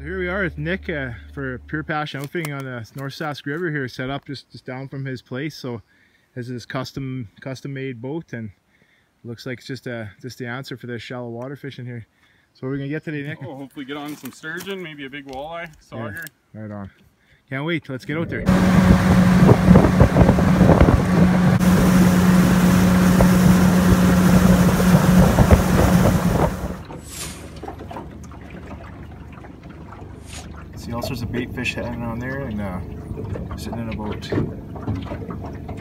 So here we are with Nick for Pure Passion Outfitting on the North Sask River here, set up just down from his place. So this is his custom made boat, and looks like it's just the answer for this shallow water fishing here. So what are we gonna get today, Nick? Oh, hopefully get on some sturgeon, maybe a big walleye, sauger. Yeah, right on. Can't wait. Let's get out there. See all sorts of bait fish hanging on there, and sitting in about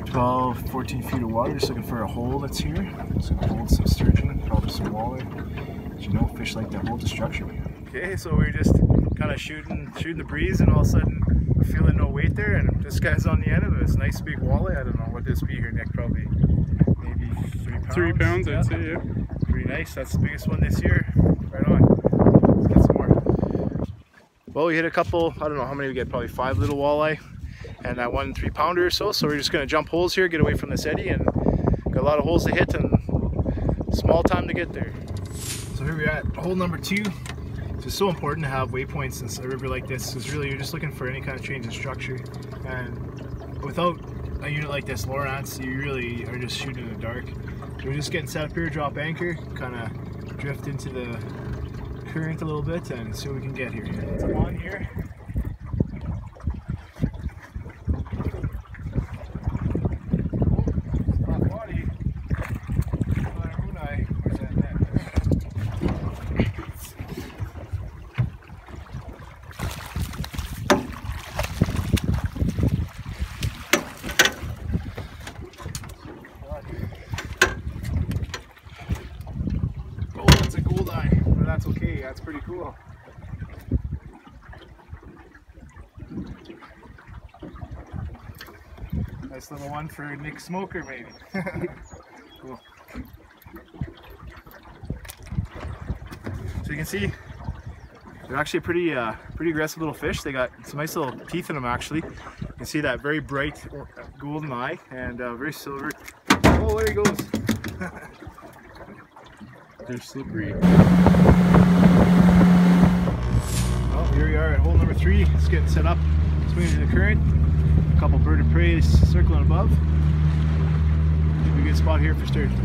12, 14 feet of water, just looking for a hole that's here. Just gonna hold some sturgeon, probably some walleye. As you know, fish like that hold the structure. Okay, so we're just kind of shooting the breeze, and all of a sudden we're feeling no weight there, and this guy's on the end of it. It's a nice big walleye. I don't know what this be here, Nick, probably maybe 3 pounds. 3 pounds, yeah. I'd say, yeah. Pretty nice. That's the biggest one this year. Right on. Let's get some more. Well, we hit a couple, I don't know how many we get, probably 5 little walleye, and that 1 3-pounder or so. So we're just going to jump holes here, get away from this eddy, and got a lot of holes to hit and small time to get there. So here we're at hole number 2. It's just so important to have waypoints in a river like this, because really you're just looking for any kind of change in structure, and without a unit like this, Lowrance, you really are just shooting in the dark. So we're just getting set up here, drop anchor, kind of drift into the current a little bit and see what we can get here. It's on here. That's okay, that's pretty cool. Nice little one for Nick Smoker, maybe. Cool. So you can see, they're actually pretty aggressive little fish. They got some nice little teeth in them, actually. You can see that very bright golden eye, and very silver. Oh, there he goes. They're slippery. Well, here we are at hole number 3. It's getting set up, swinging to the current. A couple bird of prey circling above. Should be a good spot here for sturgeon.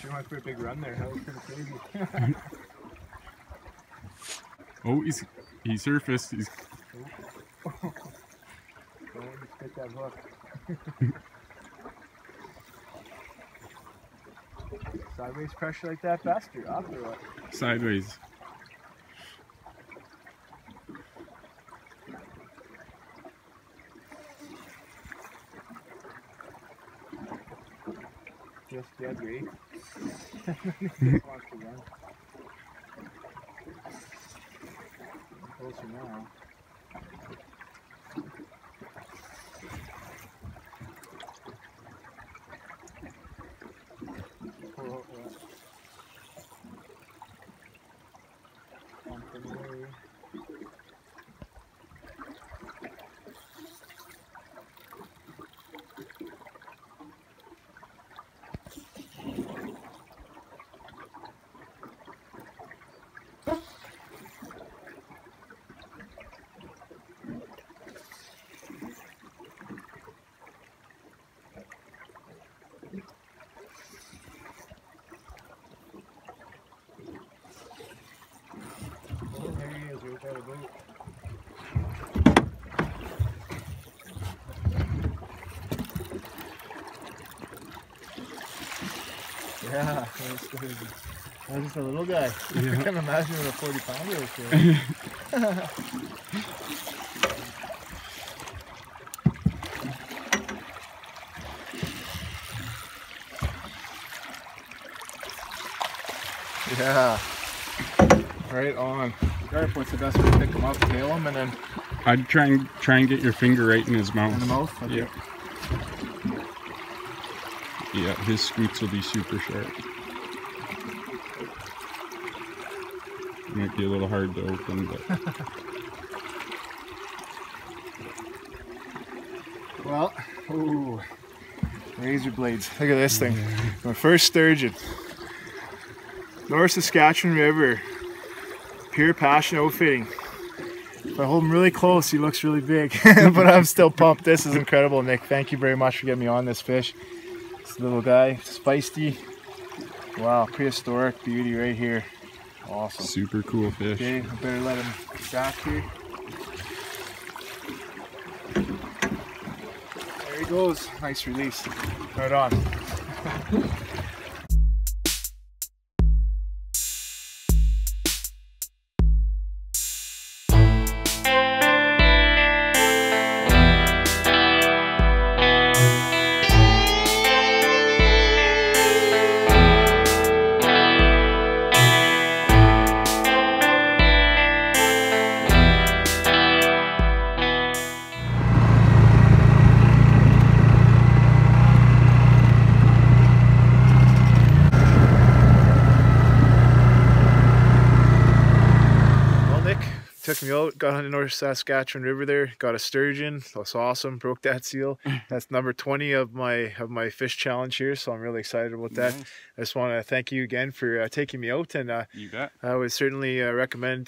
Sure went for a big run there. That was kind of crazy. Oh, he surfaced. He's... Oh. Don't want to spit that hook. Sideways pressure like that, faster. After what? Sideways. Just dead weight. Closer now. Yeah, that was just a little guy. Yeah. I can't imagine what a 40-pounder was doing. Yeah, right on. Garp, what's the best way to pick him up? Tail him, and then I'd try and get your finger right in his mouth. In the mouth? Okay. Yeah. Yeah, his scoots will be super sharp. It might be a little hard to open, but... Well, ooh, razor blades. Look at this thing. My first sturgeon. North Saskatchewan River. Pure Passion Outfitting. If I hold him really close, he looks really big. But I'm still pumped. This is incredible, Nick. Thank you very much for getting me on this fish. This little guy, feisty. Wow, prehistoric beauty right here. Awesome. Super cool fish. Okay, I better let him back here. There he goes. Nice release. Right on. Took me out, got on the North Saskatchewan River there, got a sturgeon. That's awesome. Broke that seal. That's number 20 of my fish challenge here, so I'm really excited about that. Nice. I just want to thank you again for taking me out, and you bet. I would certainly recommend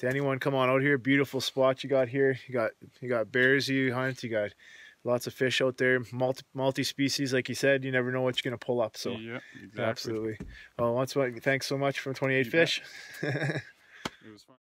to anyone come on out here. Beautiful spot you got here. You got bears you hunt. You got lots of fish out there, multi-species, like you said. You never know what you're going to pull up. So yeah, exactly. Absolutely. Well, once again, thanks so much for 28 Fish. It was fun.